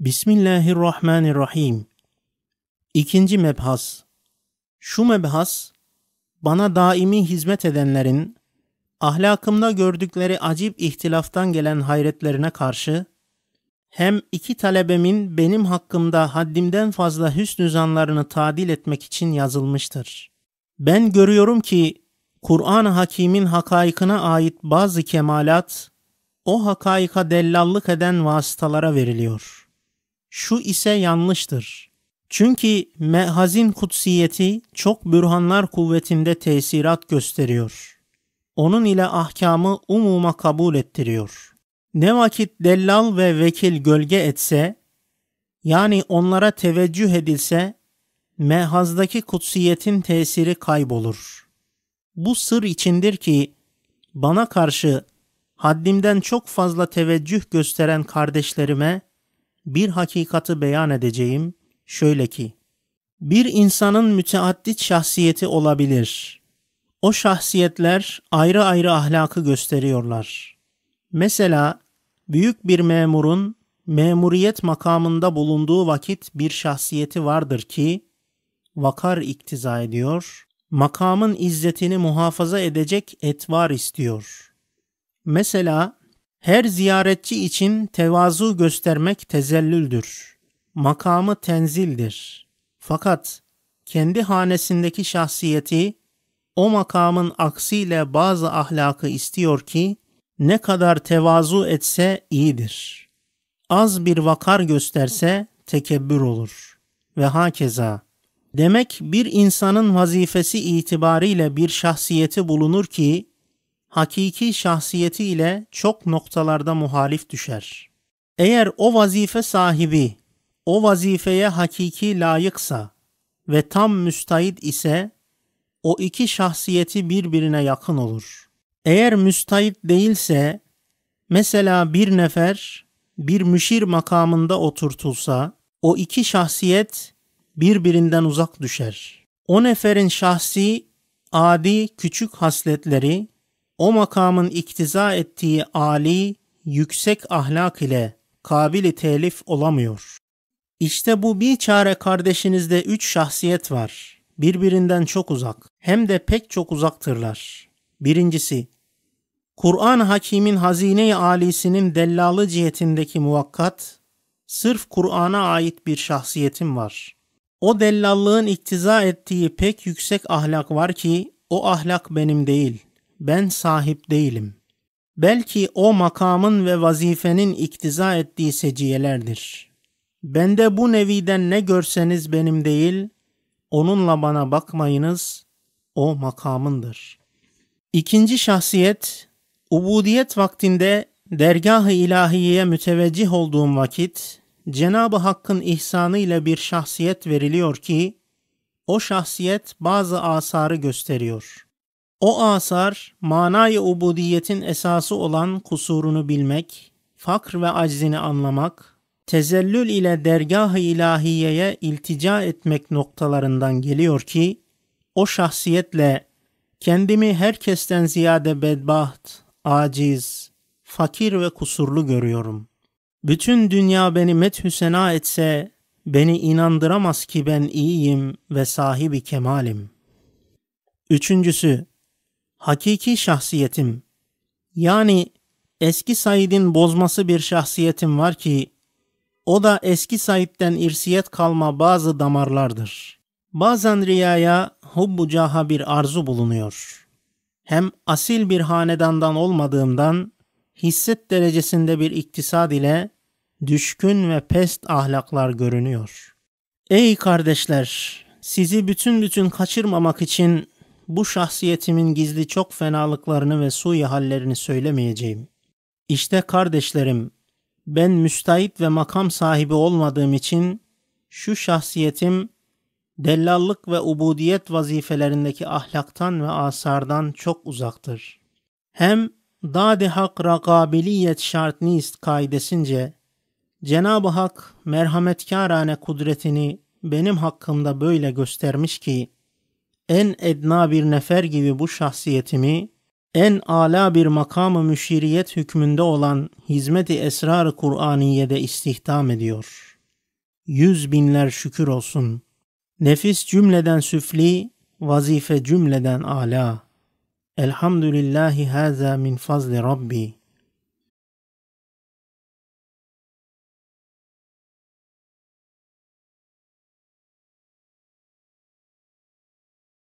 Bismillahirrahmanirrahim. İkinci mebhas. Şu mebhas, bana daimi hizmet edenlerin, ahlakımda gördükleri acip ihtilaftan gelen hayretlerine karşı, hem iki talebemin benim hakkımda haddimden fazla hüsnü zanlarını tadil etmek için yazılmıştır. Ben görüyorum ki, Kur'an-ı Hakîm'in hakaikına ait bazı kemalat, o hakaika dellallık eden vasıtalara veriliyor. Şu ise yanlıştır. Çünkü mehazin kutsiyeti çok bürhanlar kuvvetinde tesirat gösteriyor. Onun ile ahkamı umuma kabul ettiriyor. Ne vakit dellal ve vekil gölge etse, yani onlara teveccüh edilse, mehazdaki kutsiyetin tesiri kaybolur. Bu sır içindir ki, bana karşı haddimden çok fazla teveccüh gösteren kardeşlerime bir hakikati beyan edeceğim, şöyle ki, bir insanın müteaddit şahsiyeti olabilir. O şahsiyetler ayrı ayrı ahlakı gösteriyorlar. Mesela, büyük bir memurun memuriyet makamında bulunduğu vakit bir şahsiyeti vardır ki, vakar iktiza ediyor, makamın izzetini muhafaza edecek etvar istiyor. Mesela, her ziyaretçi için tevazu göstermek tezellüldür. Makamı tenzildir. Fakat kendi hanesindeki şahsiyeti o makamın aksiyle bazı ahlakı istiyor ki ne kadar tevazu etse iyidir. Az bir vakar gösterse tekebbür olur. Ve hakeza. Demek bir insanın vazifesi itibariyle bir şahsiyeti bulunur ki hakiki şahsiyeti ile çok noktalarda muhalif düşer. Eğer o vazife sahibi o vazifeye hakiki layıksa ve tam müstahid ise o iki şahsiyeti birbirine yakın olur. Eğer müstahid değilse, mesela bir nefer bir müşir makamında oturtulsa, o iki şahsiyet birbirinden uzak düşer. O neferin şahsi, adi, küçük hasletleri, o makamın iktiza ettiği âli, yüksek ahlak ile kabili telif olamıyor. İşte bu biçare kardeşinizde üç şahsiyet var. Birbirinden çok uzak. Hem de pek çok uzaktırlar. Birincisi, Kur'an-ı Hakîm'in hazine-i âlisinin dellalı cihetindeki muvakkat, sırf Kur'an'a ait bir şahsiyetim var. O dellallığın iktiza ettiği pek yüksek ahlak var ki, o ahlak benim değil. Ben sahip değilim. Belki o makamın ve vazifenin iktiza ettiği seciyelerdir. Bende bu neviden ne görseniz benim değil, onunla bana bakmayınız, o makamındır. İkinci şahsiyet, ubudiyet vaktinde dergâh-ı ilahiyeye müteveccih olduğum vakit, Cenâb-ı Hakk'ın ihsanı ile bir şahsiyet veriliyor ki, o şahsiyet bazı asarı gösteriyor. O asar, manayı ubudiyetin esası olan kusurunu bilmek, fakr ve aczini anlamak, tezellül ile dergâh-ı ilahiyeye iltica etmek noktalarından geliyor ki, o şahsiyetle kendimi herkesten ziyade bedbaht, aciz, fakir ve kusurlu görüyorum. Bütün dünya beni methü sena etse, beni inandıramaz ki ben iyiyim ve sahibi kemalim. Üçüncüsü, hakiki şahsiyetim, yani eski Said'in bozması bir şahsiyetim var ki, o da eski Said'den irsiyet kalma bazı damarlardır. Bazen riyaya, hubbu caha bir arzu bulunuyor. Hem asil bir hanedandan olmadığımdan, hisset derecesinde bir iktisad ile düşkün ve pest ahlaklar görünüyor. Ey kardeşler, sizi bütün kaçırmamak için, bu şahsiyetimin gizli çok fenalıklarını ve suyu hallerini söylemeyeceğim. İşte kardeşlerim, ben müstahid ve makam sahibi olmadığım için şu şahsiyetim dellallık ve ubudiyet vazifelerindeki ahlaktan ve asardan çok uzaktır. Hem dâd-ı hak rakabiliyet şart nist kaidesince Cenâb-ı Hak merhametkârane kudretini benim hakkımda böyle göstermiş ki en edna bir nefer gibi bu şahsiyetimi en âlâ bir makam-ı müşiriyet hükmünde olan hizmet-i esrar-ı Kur'aniye'de istihdam ediyor. Yüz binler şükür olsun. Nefis cümleden süfli, vazife cümleden âlâ. Elhamdülillahi hâzâ min fazli Rabbi.